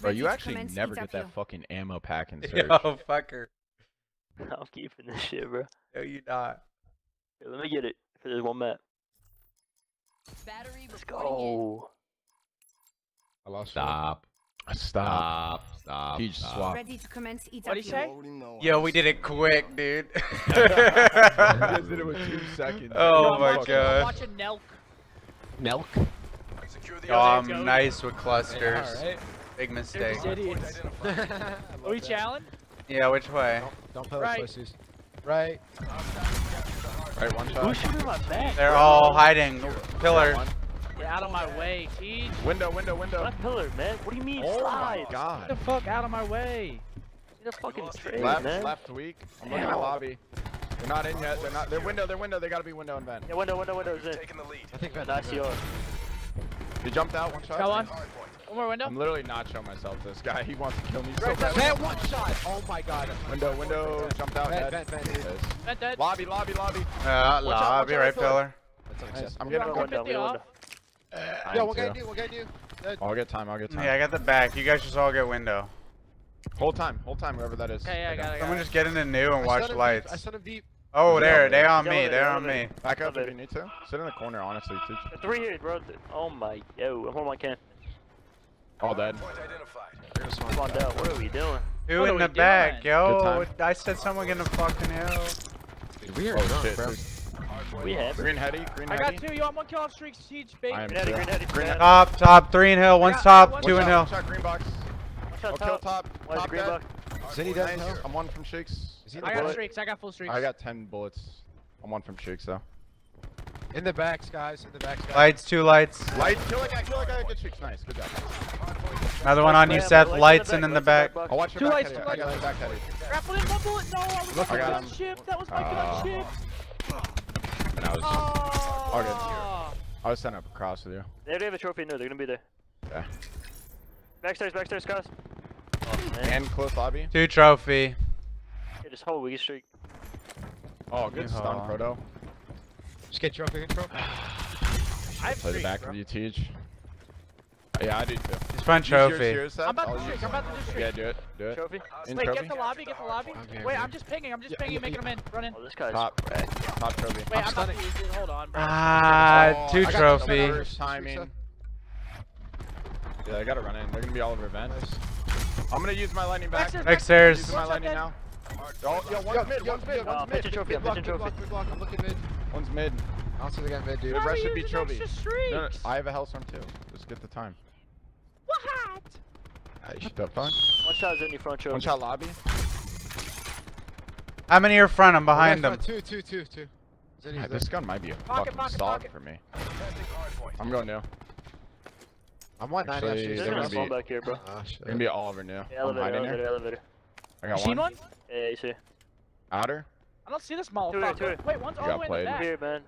Bro, you actually never get that fucking ammo pack in search. Yo, fucker. I'm keeping this shit, bro. No, you're not. Here, let me get it for this one map. Let's go. I lost. Stop. Stop. Huge swap. Ready to commence eat. What'd he say? Yo, we did it quick, dude. I did it with 2 seconds. Oh my god. Watch a Nelk. Nelk? Yo, I'm nice with clusters. Yeah, right. Big mistake. Are we challenged? Yeah, which way? Don't play with pussies. Right. Right, one shot. Who's shooting my back? They're all hiding. Pillar. Get out of my way, Keith. Window. What pillar, man? What do you mean? Oh slide. My god. Get the fuck out of my way. You're the fucking trade, left, man. Left weak. I'm looking at the lobby. They're not in yet. They're not. They're window. They gotta be window and vent. Yeah, window. Taking the lead. I think that's nice. They jumped out. One shot. One more window. I'm literally not showing myself this guy. He wants to kill me so bad. Man, one shot. Oh my god. Window. Jumped out. Vent. Lobby. Lobby, right, pillar. I'm getting window. Yo, what can I do? I'll get time. Yeah, I got the back. You guys just all get window. Hold time, whoever that is. Okay, yeah, I got it. Someone just get in the new and watch lights. I set him deep. Oh, there. They're on me. Back up if you need to. Sit in the corner, honestly, too. 3 here, bro. Oh my. Yo, I'm on my can. All dead. Come on, Dell. What are we doing? Who in the back, yo? I said someone getting a fucking hell. We are shit, bro. We have green heady. I got 2, you on 1 kill off streak, siege, bait. Green heady. Top, 3 in hill, one's top, 2 in hill. One shot green box. I'll kill top. One green box. Is any dead in hill? I'm 1 from Shakes. I got full streaks. I got 10 bullets. I'm 1 from Shakes though. In the backs, guys. Lights, 2 lights. Lights, kill a guy, good Shakes, nice, good job. Another one on you, Seth, lights and in the back. I'll watch your back heady, I got your back heady. Grapple in 1 bullet, no, I was looking at ship, that was my good ship. And I was sent up across with you. They already have a trophy, no, they're gonna be there. Yeah. Backstairs, cross. Oh, man. And close lobby. 2 trophy. Get this whole wee streak. Oh, good stun, Proto. Just get trophy. I play the back with you, Teach. Yeah, I do too. It's fun trophy. I'm about to do streak. Yeah, do it. Trophy. Wait, trophy? Get the lobby. Okay, wait, I'm just pinging. I'm just pinging, making them in. Run in. Oh, this guy's top trophy. Wait, I'm about to use it. Hold on, bro. 2 trophy. Timing. Yeah, I gotta run in. They're gonna be all over vents. I'm gonna use my lightning back. Backstairs. Using my lightning now. Oh, yo, one's mid. One's mid. Trophy. I'm looking mid. One's mid. I don't see the guy mid, dude. The rest should be trophy. I have a hellstorm too. Just get the time. What? Nice, you up front. One shot is in your front, Joe. One shot lobby. How many are front? I'm behind them. Two. This gun might be a fucking solid for me. I'm going new. I'm 190. They're gonna be back here, bro. They're gonna be all over new. Elevator. I got one. Yeah, you see. Outer. I don't see this motherfucker. Wait, one's all the way in the back. Here, man.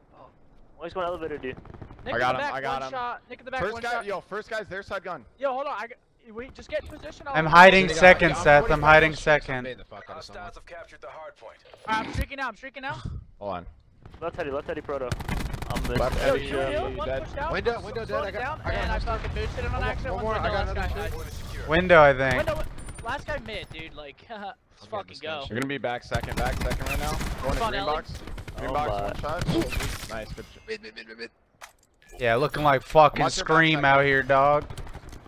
Why's going elevator, dude? I got him. First guy, yo, first guy's their side gun. Yo, hold on. Wait, just get in position. I'm hiding second, Seth. I'm hiding second. Hostiles have captured the hard point. Alright, I'm streaking out. Hold on. Left heady, Proto. Left heady, dead. Window dead. I fucking boosted him on accident. One more. Window, I think. Last guy mid, dude. Like, let's fucking go. You're gonna be back second right now. Going to green box. Green box, 1 shot. Nice, good shot. Mid. Yeah, looking like fucking Scream out here, dog.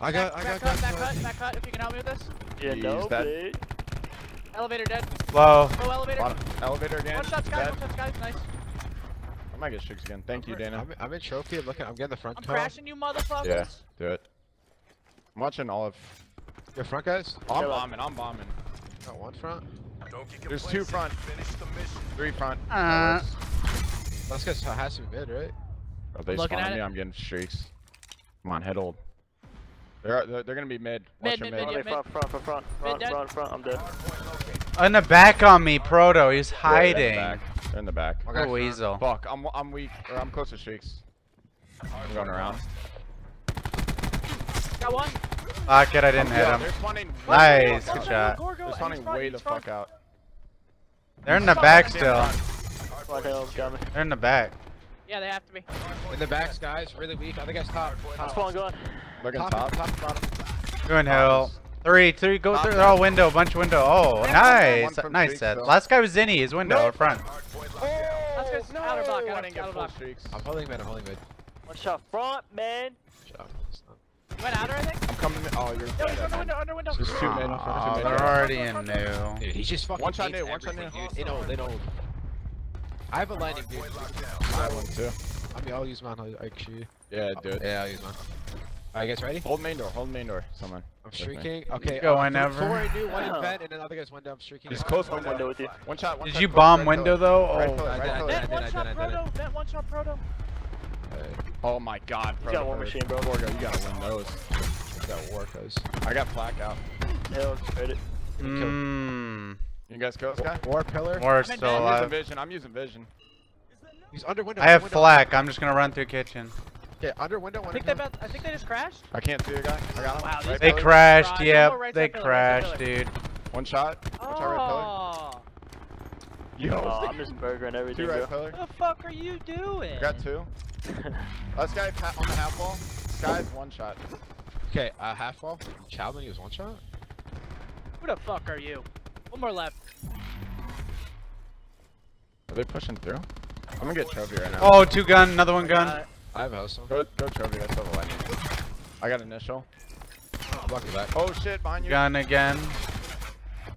I got back cut, if you can help me with this. Yeah, no, bitch. Elevator dead. Low. Oh, elevator. Bottom. Elevator again. One shot, guys, nice. I might get shooks again. Thank you, Dana. I'm in trophy, I'm getting the front. I'm crashing you, motherfuckers. Yeah, do it. I'm watching all of your front guys. I'm bombing. Got 1 front. There's 2 front. 3 front. Last guy has to be mid, right? Are they spawning me? I'm getting streaks. Come on, head old. They're gonna be mid. Watch mid. Front. I'm dead. In the back on me, Proto. He's hiding. Yeah, they're in the back. Okay, oh, Weasel. Fuck, I'm weak. Or I'm close to streaks. I'm going around. Got 1. Fuck it, I didn't hit him. Nice, good shot. They're spawning way the fuck out. They're in the back still. They're in the back. Yeah, they have to be. In the backs, guys, really weak. I think that's top. That's one going. Looking top. Top, bottom. Doing hell. Three, go through. They're all window, bunch window. Oh, nice, nice set. Last guy was Zinni, his window up front. I'm holding mid, I'm holding mid. Watch out front, man. You went outer, I think? I'm coming mid. Oh, you're under window. There's two men. Oh, they're already in new. Dude, he's just fucking one shot new. They don't. I have a lightning dude. I have one too. I mean, I'll use mine, actually. Yeah, do it. Yeah, I'll use mine. Alright, guys, ready? Hold main door, someone. I'm streaking. Okay, go whenever. Before I do, one in vent and another guy's window. I'm streaking. He's close one window with you. One shot, one shot. Did you bomb window though? Oh, I did. Vent, one shot, proto. Oh my god, proto. You got one machine, bro. Wargo, you gotta win those. You got Warcos. I got flak out. No, trade it. You guys go, this guy? War pillar. War's still alive. I'm using vision. He's under window. I have flak. I'm just gonna run through kitchen. Yeah, under window. I think they just crashed. I can't see a guy. I got him. Wow, right they crashed. Yep, right they crashed, dude. One shot. Oh. One shot right pillar. Yo, I'm just burgering everything. Two right pillar. What the fuck are you doing? I got two. Last guy on the half wall. Sky's one shot. Okay, half wall. Childman, he was one shot. Who the fuck are you? One more left. Are they pushing through? I'm gonna get Trophy right now. Oh, two gun, another one gun. I have a house. Go Trophy, I still have a lightning. I got initial. Oh, lucky back. Oh shit, behind you. Gun again.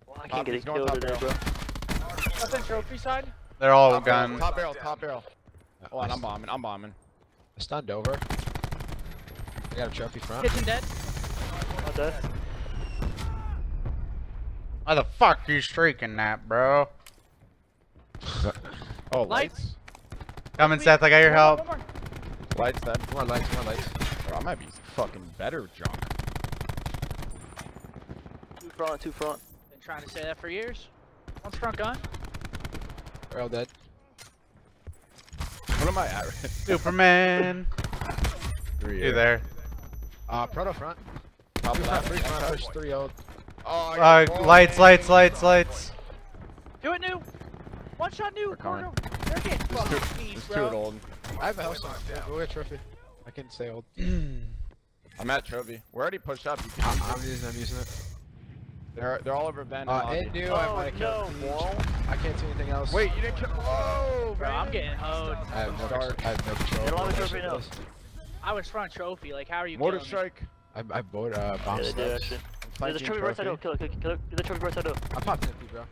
Well, I can't get it killed today, bro. What's on Trophy side? They're all gun. Top barrel. Oh, and I'm bombing. I stunned over. I got a Trophy front. Kitchen dead. Not dead. Why the fuck are you streaking that, bro? Oh, lights. Coming, Seth, I got your help. Lights, then. More lights. Bro, I might be fucking better, John. Two front. Been trying to say that for years. One's front gun. They're all dead. What am I at? Superman. Two there. Proto front. Top left. Three old. Oh, lights. Do it, new. One shot, new. Corner. They're getting fucking beast, bro. It's too old. I have a house on. Go get Trophy. I can stay old. I'm at Trophy. We're already pushed up. I'm using it. They're all over Ben. New. I killed. I can't see anything else. Wait, you didn't kill. Oh, bro, I'm getting hoed. I have no control. They're all the Trophy now. I was front Trophy. Like, how are you? Mortar strike. I bought bomb steps. There's a Trophy right side door, kill it. There's a Trophy right side door. I popped it, bro.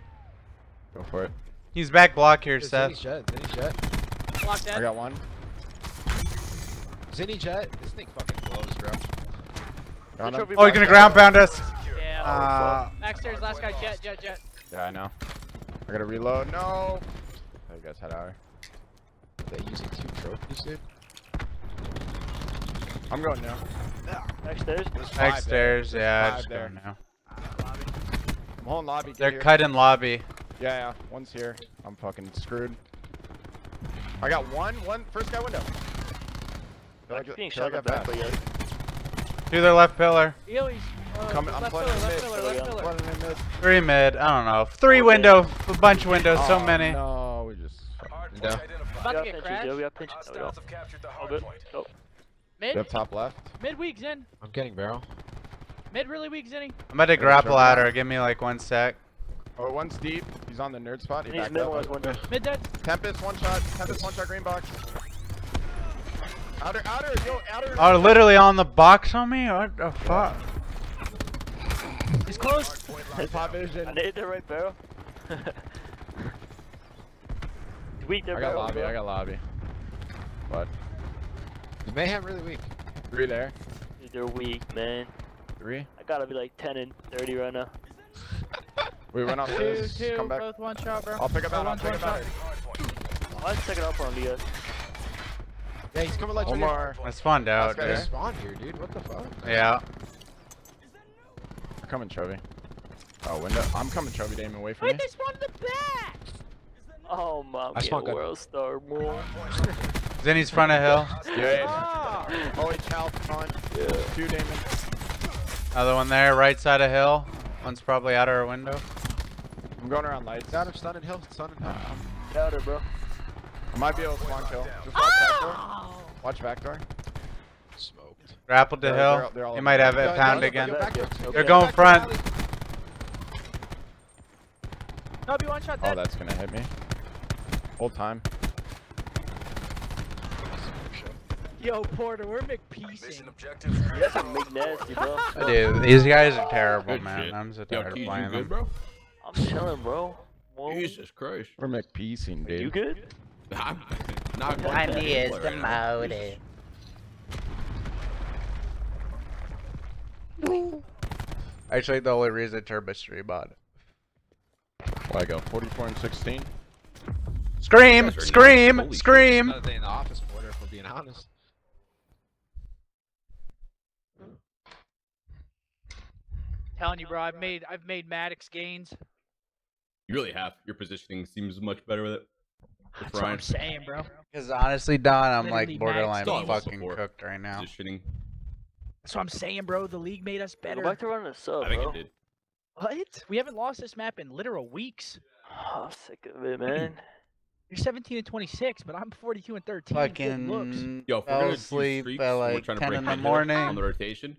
Go for it. He's back block here, Seth. Zinni jet. Block dead. I got one. Zinni jet. This thing fucking blows, bro. Oh, he's gonna ground pound us. Yeah. Backstairs, last guy, jet. Yeah, I know. I gotta reload. No. I guess head out. They using two Trophies, dude. I'm going now. Next stairs. Yeah, I just go now. I'm holding lobby. They're cutting lobby. Yeah. One's here. I'm fucking screwed. I got one. First guy window. To their left pillar. I'm left pillar. Three mid. I don't know. Three window. A bunch of windows. So many. No, we just. About to get crashed. Nope. Mid? Up top left. Mid weak, in. I'm getting barrel. Mid really weak, Zinni. I'm about to grapple at her. Give me like 1 sec. Oh, one's deep. He's on the nerd spot. He backed up. Mid dead. Tempest, one shot. Tempest, one shot, green box. Outer. Oh, literally on the box on me? What the fuck? He's close. Pop vision. I need the right barrel. Weak there, barrel. I got lobby. What? Mayhem really weak. 3 there. They're weak, man. 3? I gotta be like 10 and 30 right now. We went off this. Two, come back. Both one shot, bro. I'll pick him out. Let's take it up on DS. Yeah, he's coming like Omar. I spawned out, dude. I spawned here, dude. What the fuck? Yeah. I'm coming, Trophy. Oh, window. I'm coming, Trophy. Damn, away from me. Wait, they spawned the back! Oh, my God. World star more. Zinni's front of hill. Yeah. Holy cow, front. Yeah. 2 Damon. Another one there, right side of hill. One's probably out of our window. I'm going around lights. Out of stunned hill. Get out of there, bro. I might be able to spawn kill. Just watch back door. Watch back door. Smoke. Grappled to hill. They might have a pound again. They're going front. Oh, that's gonna hit me. Old time. Yo, Porter, we're McPeacing. That's a McNasty, bro. Dude, these guys are terrible, man. I'm so tired of playing them. I'm chilling, bro. Jesus Christ. We're McPeacing, dude. You good? I'm not good. Money is the motive. Actually, the only reason Turbo's rebought. I go 44 and 16. Scream! Scream! Scream! Another day in the office, Porter, if we're being honest. Telling you, bro, I've made Maddox gains. You really have. Your positioning seems much better with it. That's what I'm saying, bro. Because honestly, Don, I'm literally like borderline fucking cooked right now. That's what I'm saying, bro. The league made us better. Go back to running a sub, I think it did. What? We haven't lost this map in literal weeks. Oh, I'm sick of it, man. You're 17 and 26, but I'm 42 and 13. Fucking good looks. Yo, if we're gonna sleep at like 10 in the morning on the rotation.